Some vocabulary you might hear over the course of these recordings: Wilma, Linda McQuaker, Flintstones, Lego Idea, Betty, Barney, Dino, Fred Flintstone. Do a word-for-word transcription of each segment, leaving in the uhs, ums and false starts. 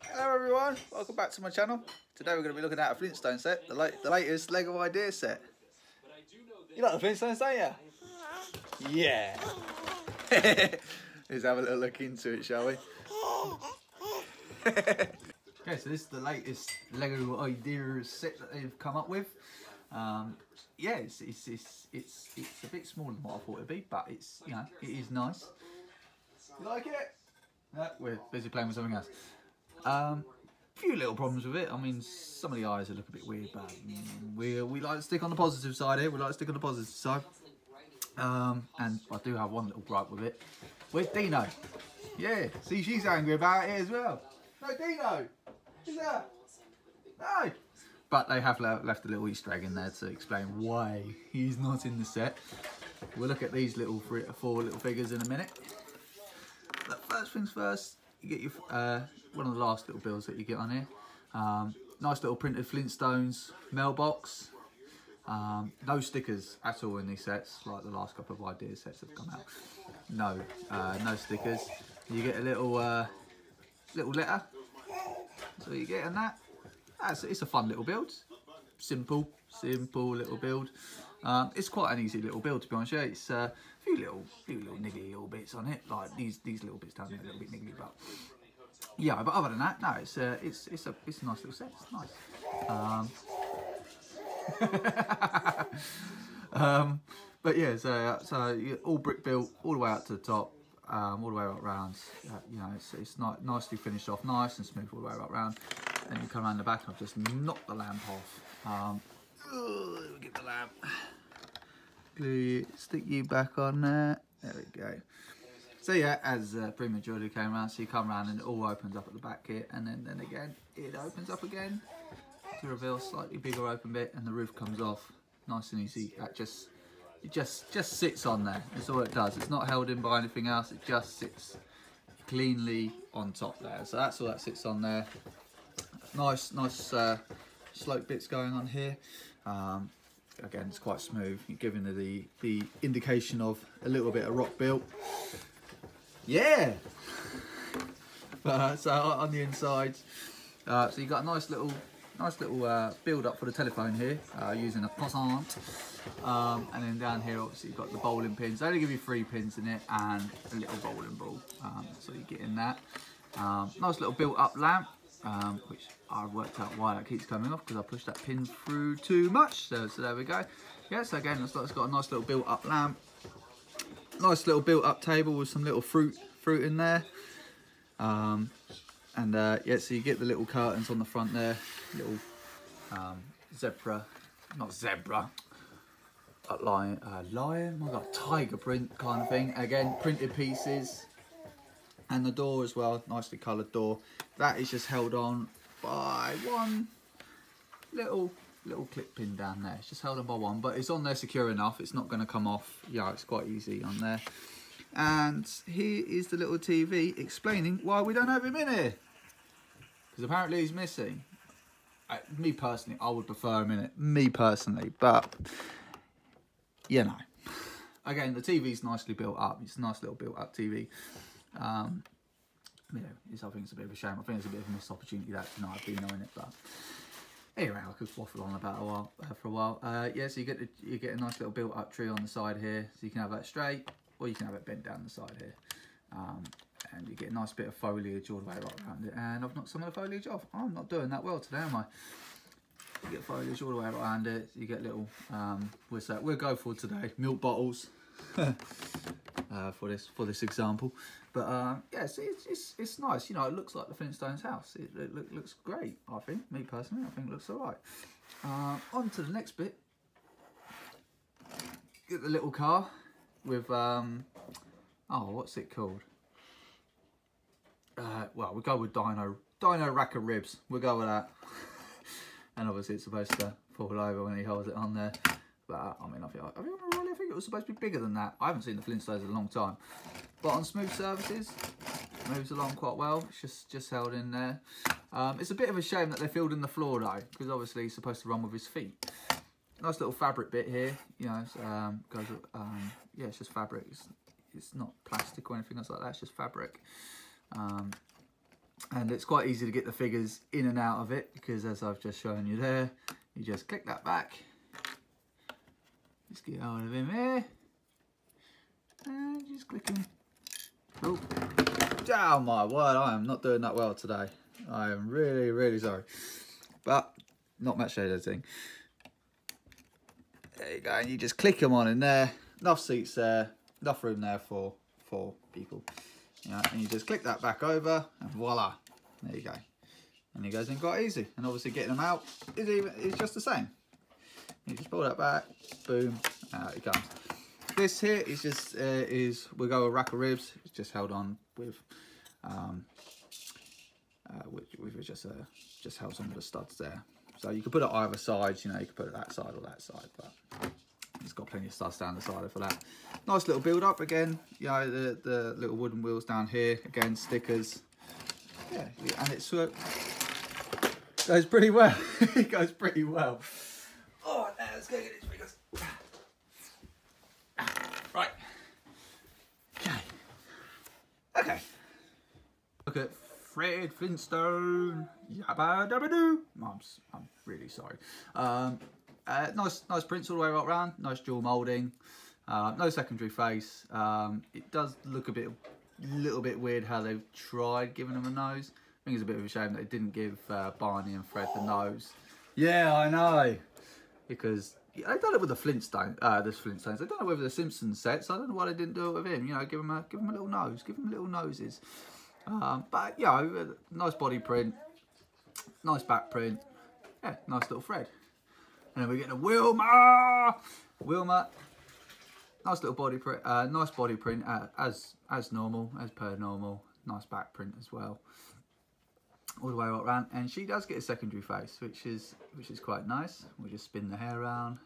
Hello everyone, welcome back to my channel. Today we're going to be looking at a Flintstone set, the, la the latest Lego Idea set. You like the Flintstones, don't you? Yeah. Let's have a little look into it, shall we? Okay, so this is the latest Lego Idea set that they've come up with. Um, yeah, it's it's, it's it's it's a bit smaller than what I thought it'd be, but it's, you know, it is nice. You like it? No, we're busy playing with something else. Um, few little problems with it. I mean, some of the eyes look a bit weird, but mm, we we like to stick on the positive side here. We like to stick on the positive side. Um, and I do have one little gripe with it. Where's Dino? Yeah, see, she's angry about it as well. No, Dino. Who's that? No. But they have left a little Easter egg in there to explain why he's not in the set. We'll look at these little three or four little figures in a minute. But first things first, you get your uh, one of the last little bills that you get on here. Um, nice little printed Flintstones mailbox. Um, no stickers at all in these sets, like the last couple of idea sets have come out. No, uh, no stickers. You get a little uh, little letter. So you get in that. That's, it's a fun little build. Simple, simple little build. Um, it's quite an easy little build, to be honest. Yeah, it's uh, a few little, few little niggly little bits on it, like these these little bits down there, a little bit niggly, but yeah. But other than that, no, it's uh, it's it's a it's a nice little set. It's nice. Um, um, but yeah, so so you're all brick built, all the way up to the top, um, all the way up round. Uh, you know, it's it's ni nicely finished off, nice and smooth all the way up round. And you come around the back and I've just knocked the lamp off. Um, ugh, get the lamp. Glue, stick you back on there. There we go. So yeah, as uh, pretty much already came around, so you come around and it all opens up at the back here. And then, then again, it opens up again to reveal a slightly bigger open bit and the roof comes off. Nice and easy. That just, it just, just sits on there. That's all it does. It's not held in by anything else. It just sits cleanly on top there. So that's all that sits on there. Nice, nice uh, slope bits going on here. Um, again, it's quite smooth. You're giving the the indication of a little bit of rock built. Yeah. But uh, so on the inside, uh, so you got a nice little, nice little uh, build up for the telephone here, uh, using a croissant. Um, and then down here, obviously, you've got the bowling pins. They only give you three pins in it and a little bowling ball. Um, so you get in that. Um, nice little built up lamp. Um, which I've worked out why that keeps coming off, because I pushed that pin through too much. So, so there we go. Yeah, so again, it's got a nice little built-up lamp. Nice little built-up table with some little fruit fruit in there. Um, and uh, yeah, so you get the little curtains on the front there. Little um, zebra, not zebra. A lion, a lion, my God, tiger print kind of thing. Again, printed pieces. And the door as well, nicely coloured door. That is just held on by one little little clip pin down there. It's just held on by one, but it's on there secure enough. It's not going to come off. Yeah, it's quite easy on there. And here is the little T V explaining why we don't have him in here. Because apparently he's missing. I, me personally, I would prefer him in it. Me personally, but you know. Again, the T V's nicely built up. It's a nice little built up T V. Um, you know, it's, I think it's a bit of a shame. I think it's a bit of a missed opportunity that tonight I've been knowing it, but anyway, I could waffle on about a while uh, for a while. Uh, yeah, so you get the, you get a nice little built-up tree on the side here, so you can have that straight, or you can have it bent down the side here, um, and you get a nice bit of foliage all the way right around it. And I've knocked some of the foliage off. I'm not doing that well today, am I? You get foliage all the way right around it. You get little um, what's that? We'll go for today milk bottles. Uh, for this for this example, but uh, yeah, so it's, it's it's nice. You know, it looks like the Flintstones house. It, it look, looks great. I think, me personally, I think it looks alright. Uh, on to the next bit. Get the little car with um, oh, what's it called? Uh, well, we go with Dino Dino rack of ribs. We'll go with that. And obviously, it's supposed to fall over when he holds it on there. But uh, I mean, I feel like, I feel it was supposed to be bigger than that. I haven't seen the Flintstones in a long time. But on smooth surfaces, it moves along quite well. It's just, just held in there. Um, it's a bit of a shame that they're filled in the floor though, because obviously he's supposed to run with his feet. Nice little fabric bit here. You know, it's, um, goes, um, yeah, it's just fabric. It's, it's not plastic or anything else like that. It's just fabric. Um, And it's quite easy to get the figures in and out of it, because as I've just shown you there, you just click that back. Just get hold of him here. And just click him. Oh, oh my word, I am not doing that well today. I am really, really sorry. But not much editing. There you go, and you just click them on in there. Enough seats there, enough room there for four people. You know, and you just click that back over, and voila, there you go. And it goes in quite easy. And obviously getting them out is even is just the same. You just pull that back, boom, out it comes. This here is just uh, is we go a rack of ribs. It's just held on with, um, uh, which we've just uh, just held on with the studs there. So you could put it either side. You know, you could put it that side or that side, but it's got plenty of studs down the side for that. Nice little build up again. You know, the, the little wooden wheels down here. Again, stickers. Yeah, and it's uh, goes pretty well. It goes pretty well. Oh, now let's go get it. Here it goes. Right. Okay. Okay. Look at Fred Flintstone. Yabba dabba doo. I'm, I'm really sorry. Um, Uh, nice nice prints all the way right round, nice dual moulding, uh, no secondary face. Um, it does look a bit, little bit weird how they've tried giving them a nose. I think it's a bit of a shame that it didn't give uh, Barney and Fred the nose. Yeah, I know. Because yeah, they've done it with the Flintstone, uh, the Flintstones. They've done it with the Simpsons sets. So I don't know why they didn't do it with him. You know, give him a, give him a little nose, give him little noses. Um, but yeah, you know, nice body print, nice back print. Yeah, nice little Fred. And then we get the Wilma. Wilma, nice little body print, uh, nice body print uh, as as normal, as per normal. Nice back print as well, all the way right round. And she does get a secondary face, which is which is quite nice. We'll just spin the hair around,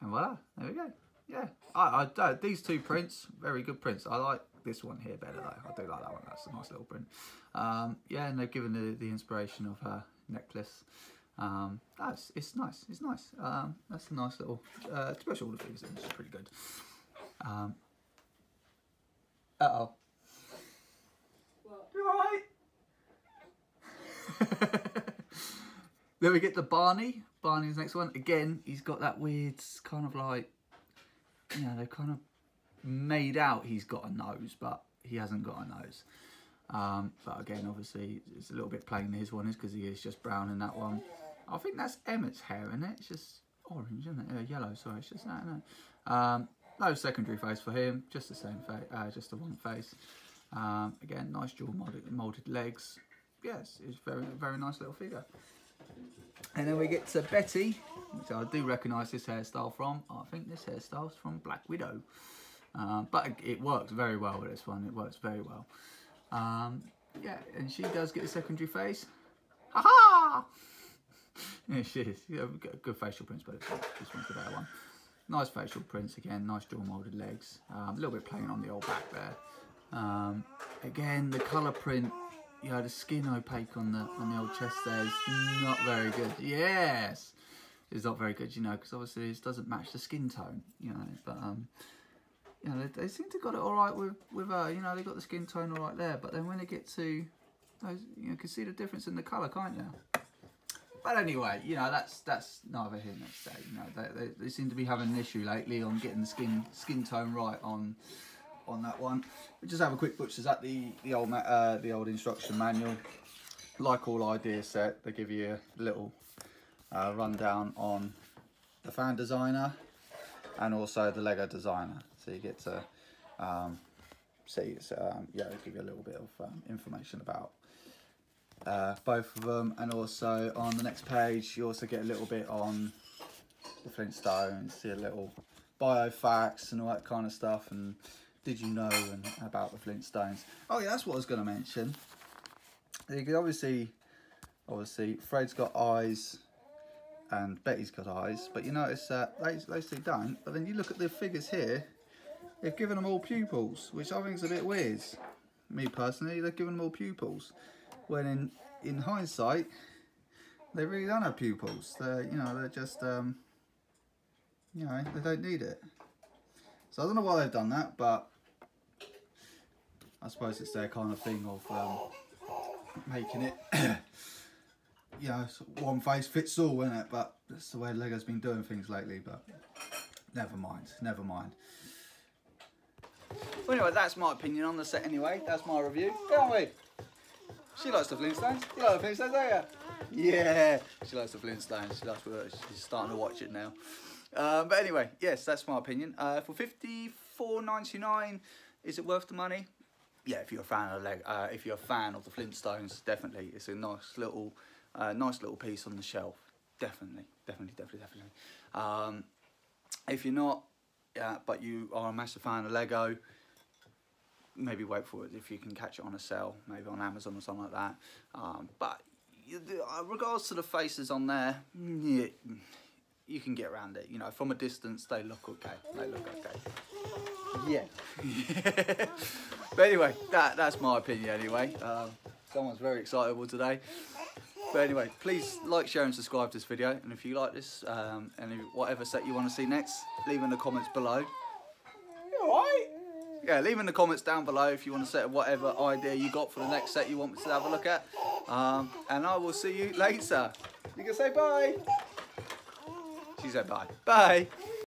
and voila, there we go. Yeah, I, I uh, these two prints, very good prints. I like this one here better though. I do like that one. That's a nice little print. Um, yeah, and they've given the the inspiration of her necklace. Um, that's it's nice, it's nice. Um, that's a nice little uh, special order things, which is pretty good. Um, uh oh, what? You're right. Then we get to Barney. Barney's next one again. He's got that weird kind of like, you know, they kind of made out he's got a nose, but he hasn't got a nose. Um, but again, obviously, it's a little bit plain. His one is because he is just brown in that one. I think that's Emmett's hair, isn't it? It's just orange, isn't it? Uh, yellow, sorry. It's just, I don't know. Um, no secondary face for him. Just the same face, uh, just the one face. Um, again, nice dual molded, molded legs. Yes, it's very, very nice little figure. And then we get to Betty, which I do recognise this hairstyle from. I think this hairstyle's from Black Widow. Um, but it works very well with this one. It works very well. Um, yeah, and she does get a secondary face. Ha ha! Yeah, she is. Yeah, we've got good facial prints, but this one's the better one. Nice facial prints again, nice dual molded legs. Um, a little bit plain on the old back there. Um, again, the colour print, you know, the skin opaque on the on the old chest there is not very good. Yes! It's not very good, you know, because obviously this doesn't match the skin tone, you know, but, um... you know, they, they seem to have got it all right with, with her. You know, they got the skin tone all right there. But then when they get to those, you know, can see the difference in the colour, can't you? But anyway, you know, that's that's neither here nor there. You know, they, they, they seem to be having an issue lately on getting the skin skin tone right on on that one. We just have a quick butcher's at the the old uh, the old instruction manual. Like all idea set, they give you a little uh, rundown on the fan designer and also the Lego designer. So you get to um, see, it's, um, yeah, it'll give you a little bit of um, information about uh, both of them. And also on the next page, you also get a little bit on the Flintstones, see a little bio facts and all that kind of stuff. And did you know and about the Flintstones? Oh yeah, that's what I was going to mention. You can obviously, obviously Fred's got eyes and Betty's got eyes, but you notice that those, those two don't. But then you look at the figures here, they've given them all pupils, which I think is a bit weird. Me personally, they've given them all pupils. When in in hindsight, they really don't have pupils. They're, you know, they're just, um, you know, they don't need it. So I don't know why they've done that, but I suppose it's their kind of thing of um, making it, you know, one face fits all, isn't it? But that's the way Lego's been doing things lately, but never mind, never mind. Well, anyway, that's my opinion on the set anyway. That's my review, can't we? She likes the Flintstones. You like the Flintstones, don't you? Yeah, she likes the Flintstones. She likes it. She's starting to watch it now. Um, but anyway, yes, that's my opinion. Uh, for fifty-four ninety-nine, is it worth the money? Yeah, if you're a fan of Lego, uh, if you're a fan of the Flintstones, definitely, it's a nice little, uh, nice little piece on the shelf. Definitely, definitely, definitely, definitely. Um, if you're not, uh, but you are a massive fan of Lego, maybe wait for it if you can catch it on a sale, maybe on Amazon or something like that. Um, but regards to the faces on there, yeah, you can get around it. You know, from a distance, they look okay. They look okay. Yeah. But anyway, that, that's my opinion anyway. Um, someone's very excitable today. But anyway, please like, share and subscribe to this video. And if you like this, um, and if, whatever set you want to see next, leave in the comments below. You alright? Yeah, leave in the comments down below if you want to set whatever idea you got for the next set you want me to have a look at. Um, and I will see you later. You can say bye. She said bye. Bye.